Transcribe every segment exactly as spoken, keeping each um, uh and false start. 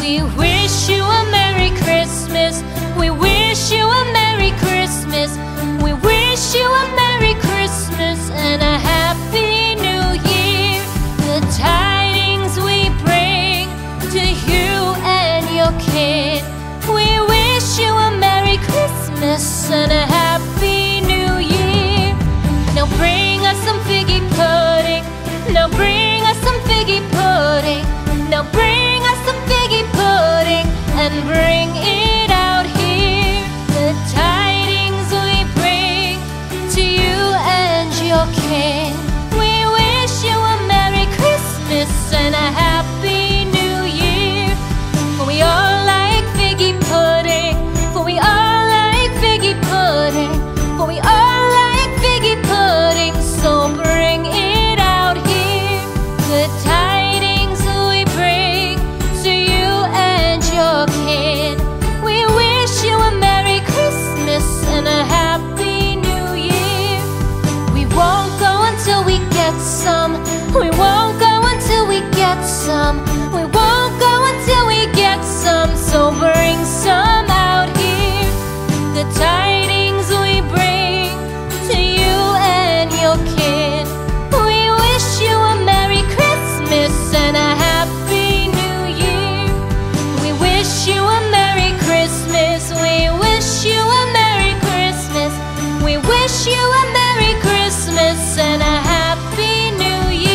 We wish you a Merry Christmas. We wish you a Merry Christmas. We wish you a Merry Christmas and a Happy New Year. The tidings we bring to you and your kid. We wish you a Merry Christmas and a Happy New Year. Now bring us some figgy pudding. Now bring us some figgy pudding. Now bring us some figgy pudding and bring it out here. The tidings we bring to you and your kin. We wish you a Merry Christmas and a Happy New Year. For we all like figgy pudding. For we all like figgy pudding. For we all like figgy pudding. So bring it out here. The tidings and a Happy New Year. We won't go until we get some. We won't go until we get some. We won't go until we get some. So bring some out here. The tidings we bring to you and your kid. We wish you a Merry Christmas and a Happy New Year. We wish you a Merry Christmas. We wish you a We wish you a Merry Christmas and a Happy New Year.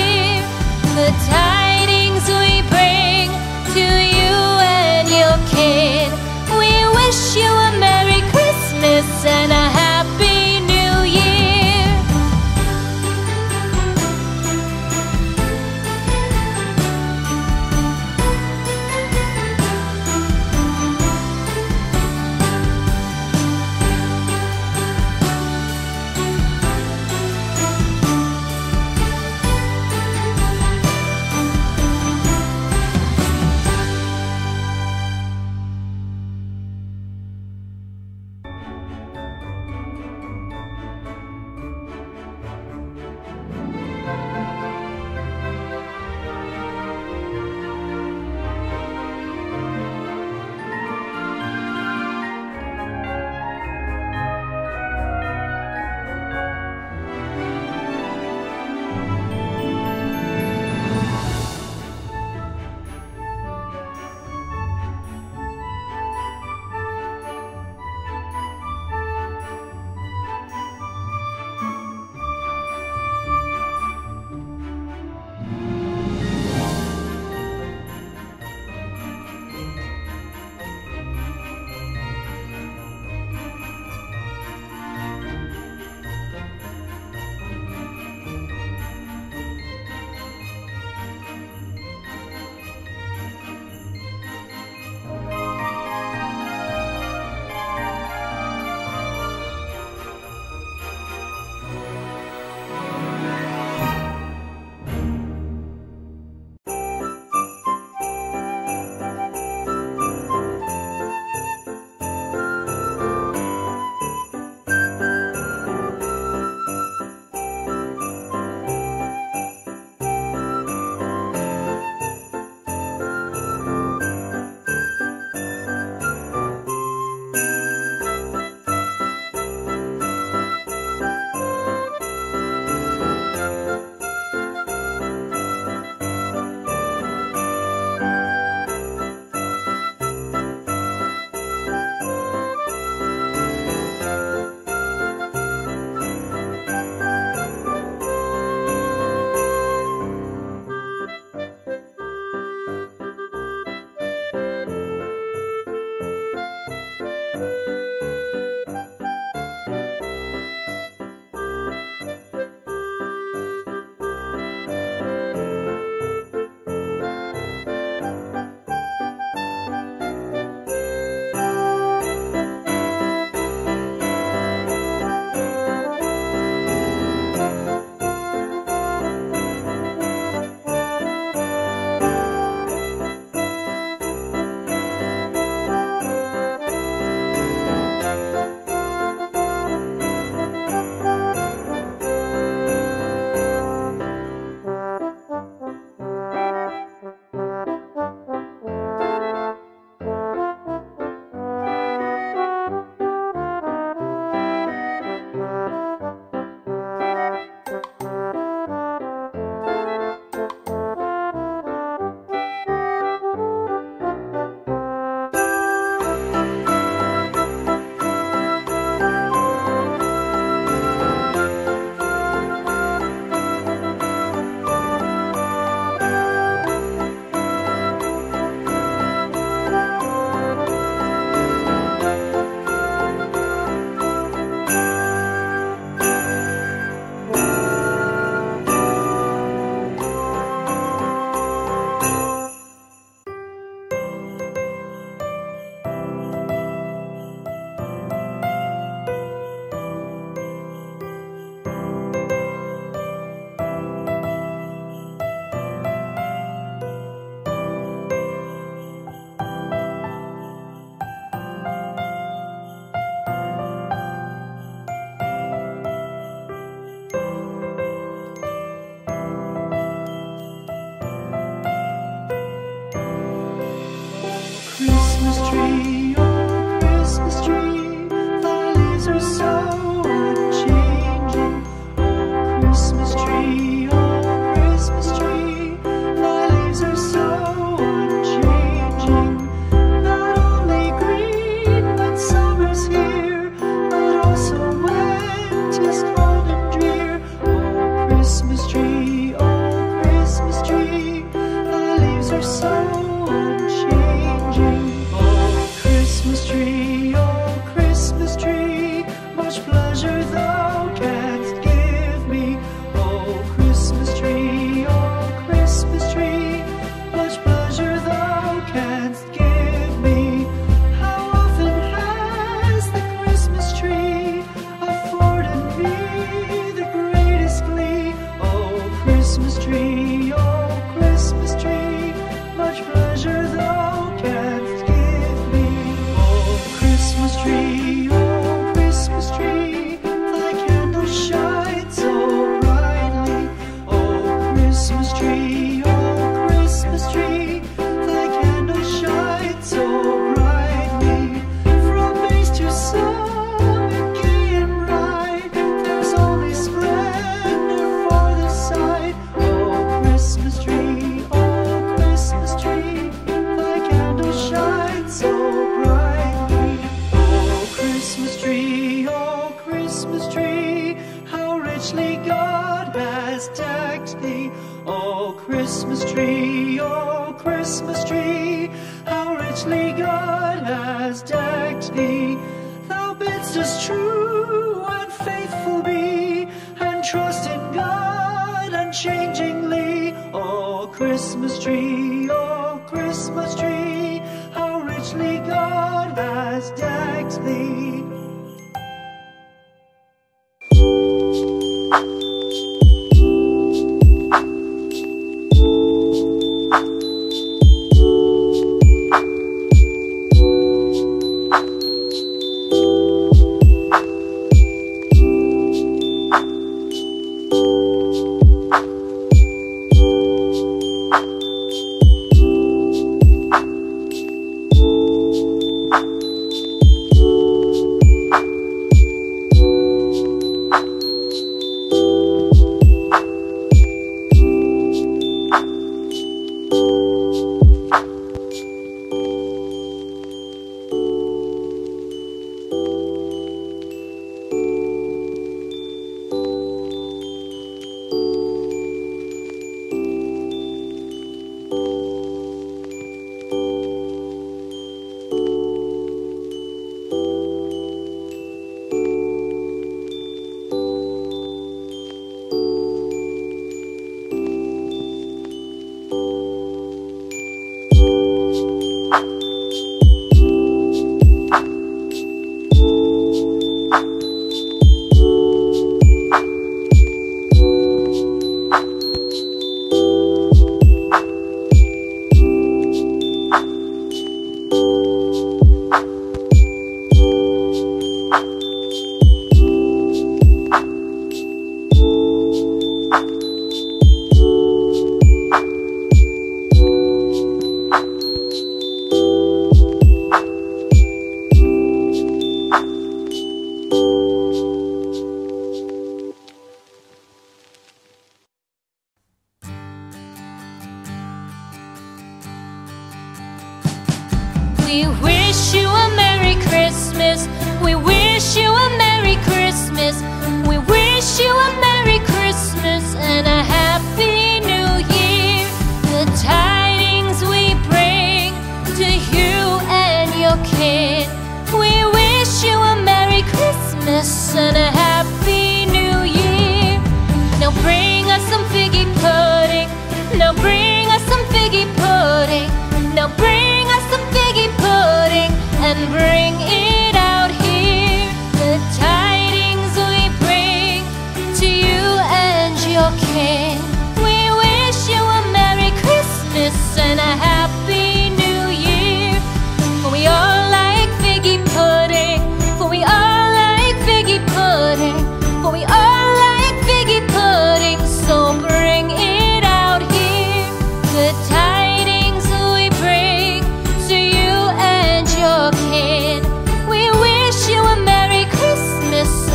Christmas tree, oh Christmas tree, the leaves are so unchanging. Oh Christmas tree, oh Christmas tree, much pleasure thou canst give me. Oh Christmas tree, oh Christmas tree, much pleasure thou canst give me. How often has the Christmas tree afforded me the greatest glee? Oh Christmas tree, oh Christmas tree, much pleasure thou canst give me. Oh Christmas tree, oh Christmas tree, thy candle shines so brightly. Oh Christmas tree, oh Christmas tree, thy candle shines so brightly. From base to summit, gay and bright, there's only splendor for the sight. Oh Christmas tree, oh Christmas tree, thy candle shines so brightly. Oh Christmas tree, oh Christmas tree, how richly God has decked thee. Oh Christmas tree, oh Christmas tree, how richly God has decked thee. Thou bidst us true and faithful be, and trust in God unchangingly. Oh Christmas tree, oh Christmas tree, how richly God has decked thee. We wish you a Merry Christmas. We wish you a Merry Christmas. We wish you a Merry Christmas and a Happy New Year. The tidings we bring to you and your kid. We wish you a Merry Christmas and a Happy New Year. Now bring us some figgy pudding. Now bring us some figgy pudding. Now bring us some figgy pudding and bring it out here. The tidings we bring to you and your kin. We wish you a Merry Christmas and a Happy New Year. For we all like figgy pudding. For we all like figgy pudding. For we all like figgy pudding. So bring it out here. The tidings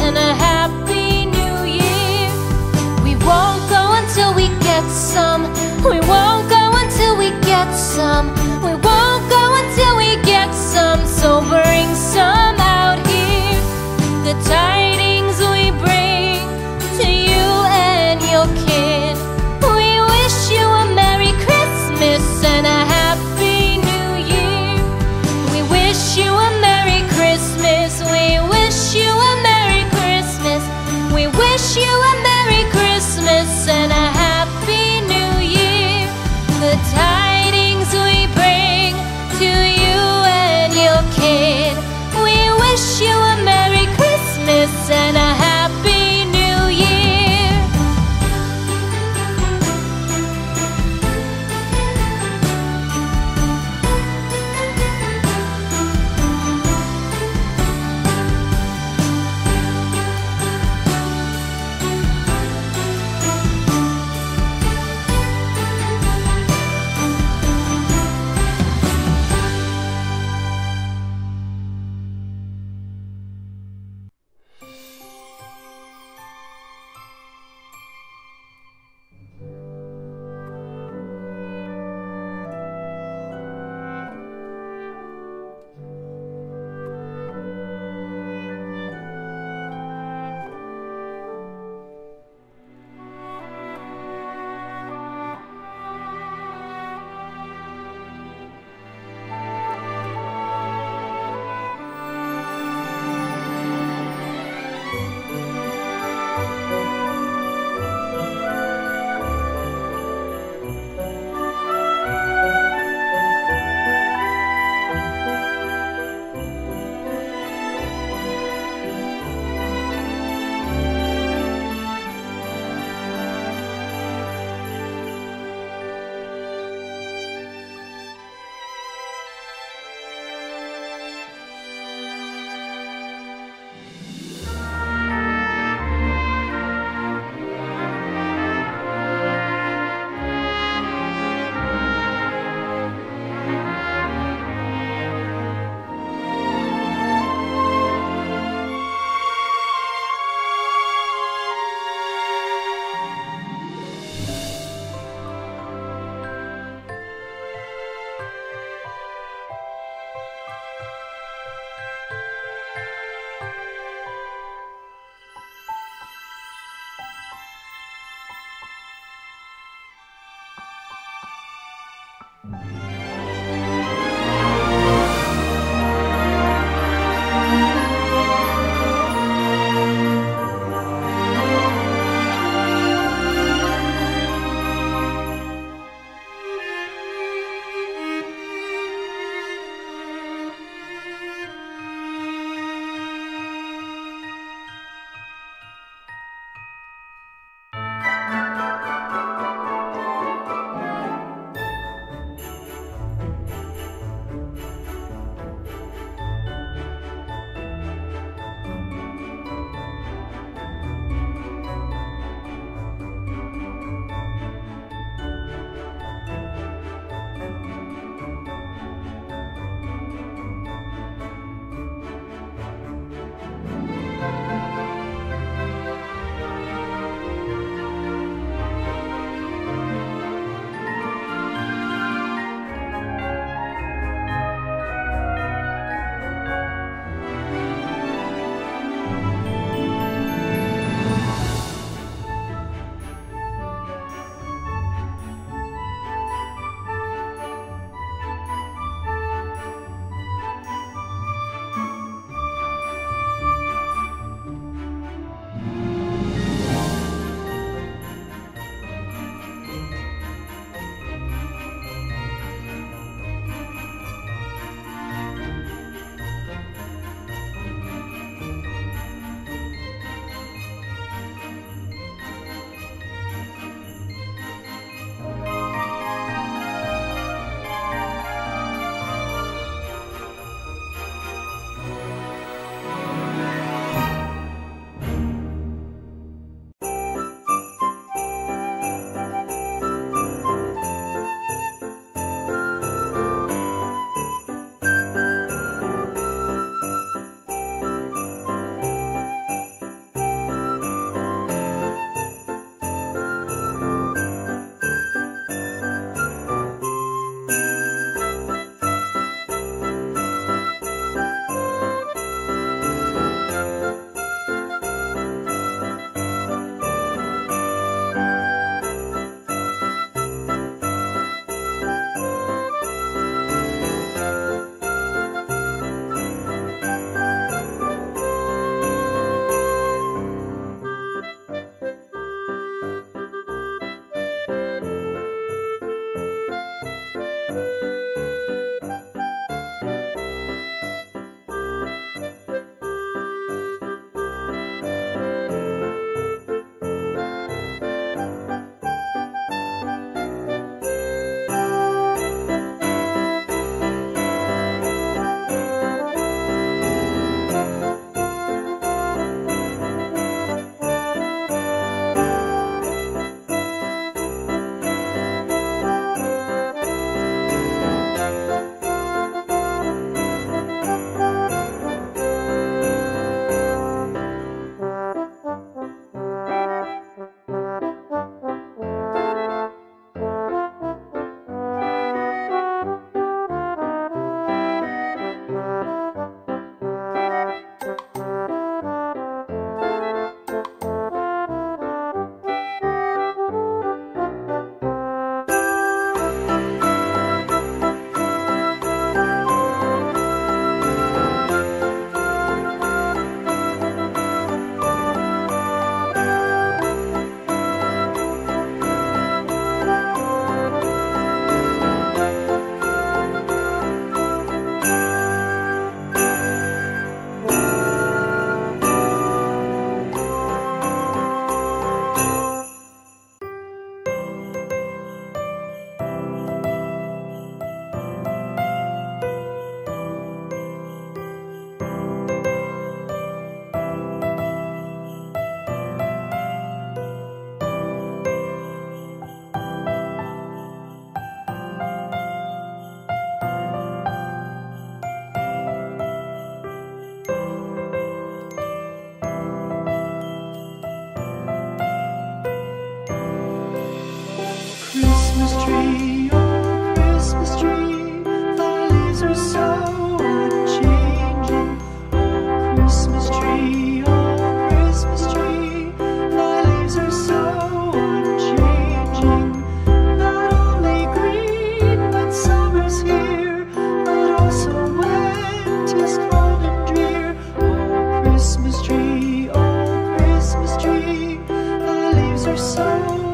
and a Happy New Year. We won't go until we get some. We won't go until we get some. We won't go until we get some. So bring some out here. The tidings we bring to you and your kids.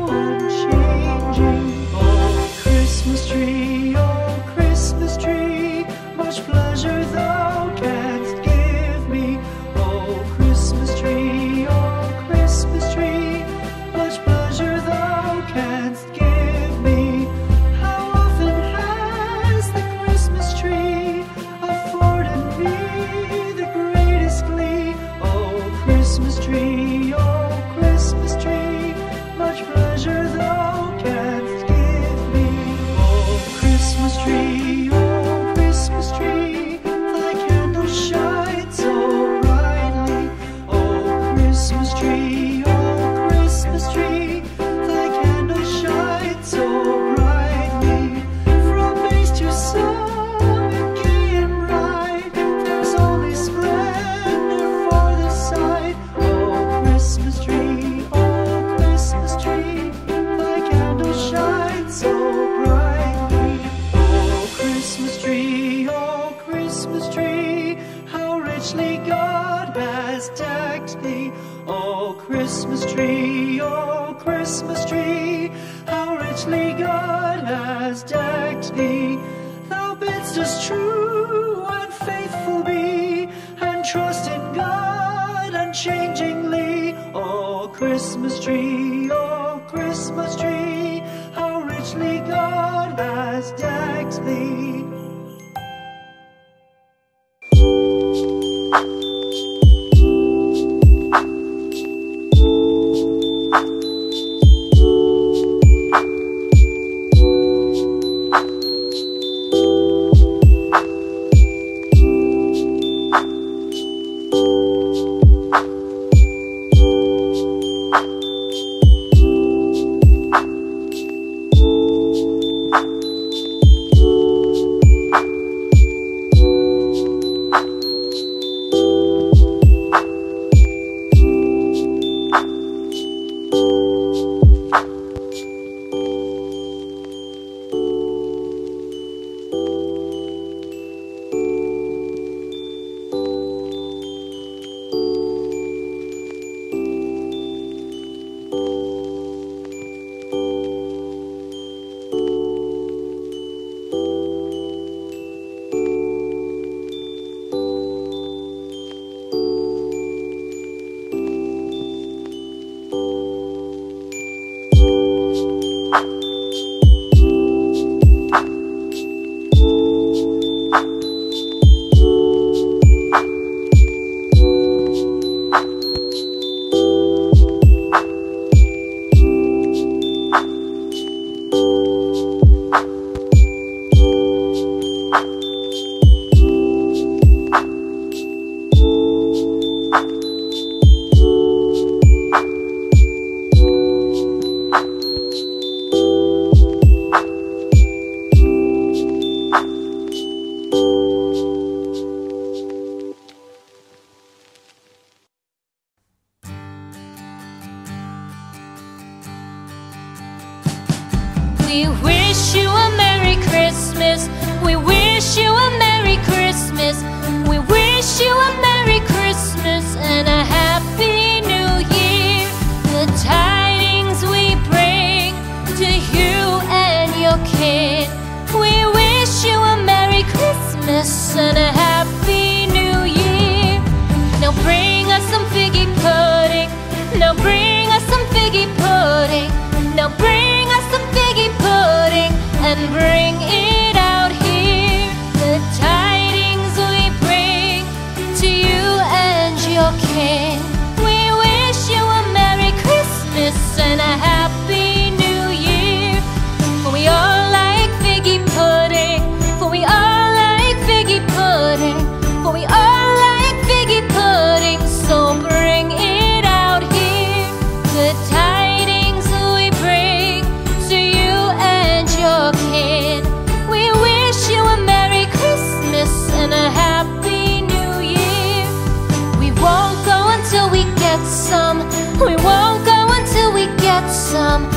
unchanging. Oh, Christmas tree, oh, Christmas tree, much pleasure thou canst give me. Oh, Christmas tree, oh, Christmas tree, much pleasure thou canst give me. How often has the Christmas tree afforded me the greatest glee? Oh, Christmas tree, oh, Christmas tree, much pleasure thou canst give me. Oh, Christmas tree, oh, Christmas tree, thy candle shines so brightly. Oh, Christmas tree, oh, Christmas tree, thy candle shines so brightly. From base to summit, gay and bright, there's only splendor for the sight. Oh, Christmas tree, oh, Christmas tree, thy candle shines so brightly. Oh, Christmas tree, oh, Christmas tree, how richly God has decked thee. Oh, Christmas tree, oh, Christmas tree, how richly God has decked thee. Thou bidst us true and faithful be, and trust in God unchangingly. Oh, Christmas tree, oh, Christmas tree, how richly God has decked thee. We wish you a Merry Christmas. We wish you a Merry Christmas. We wish you a Merry Christmas and a Happy New Year. The tidings we bring to you and your kin. We wish you a Merry Christmas and a Happy New Year. Now bring us some figgy pudding. Now bring us some figgy pudding. Now bring us some figgy pudding and bring it out here. The tidings we bring to you and your kin. We wish you a Merry Christmas and a Happy New Year. For we all like figgy pudding. For we all like figgy pudding. For we all like figgy pudding. So bring it out here. The tidings and a Happy New Year. We won't go until we get some. We won't go until we get some.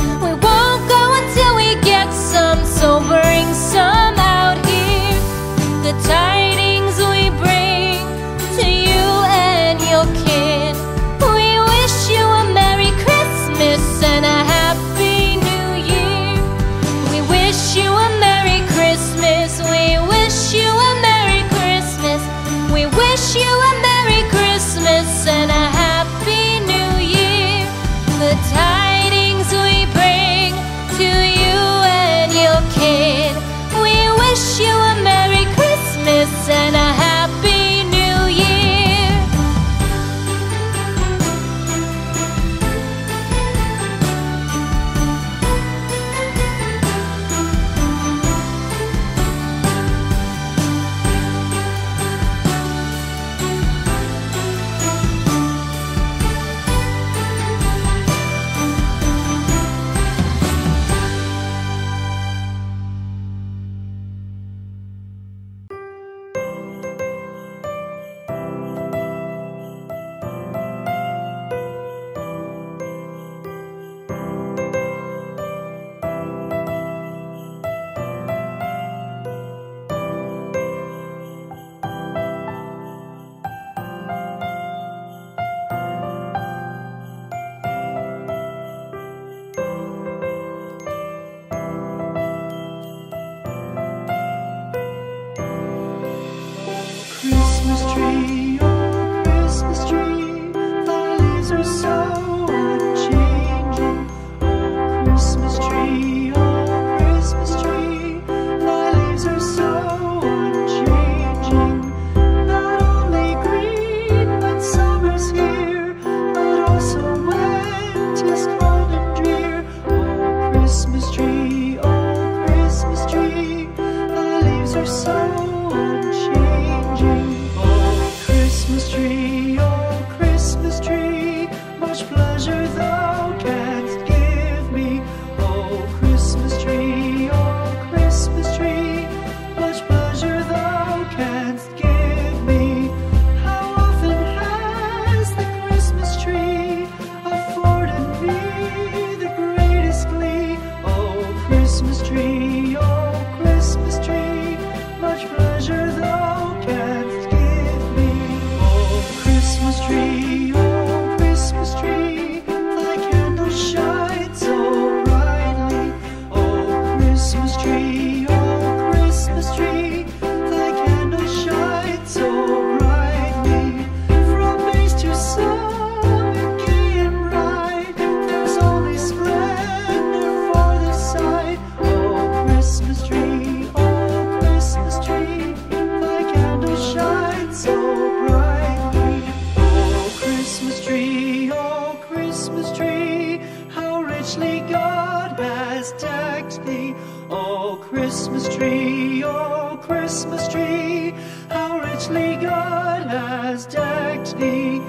Christmas tree, oh Christmas tree, how richly God has decked thee.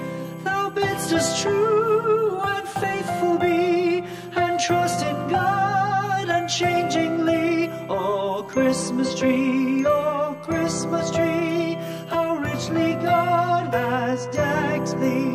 Thou bidst us true and faithful be, and trust in God unchangingly. Oh Christmas tree, oh Christmas tree, how richly God has decked thee.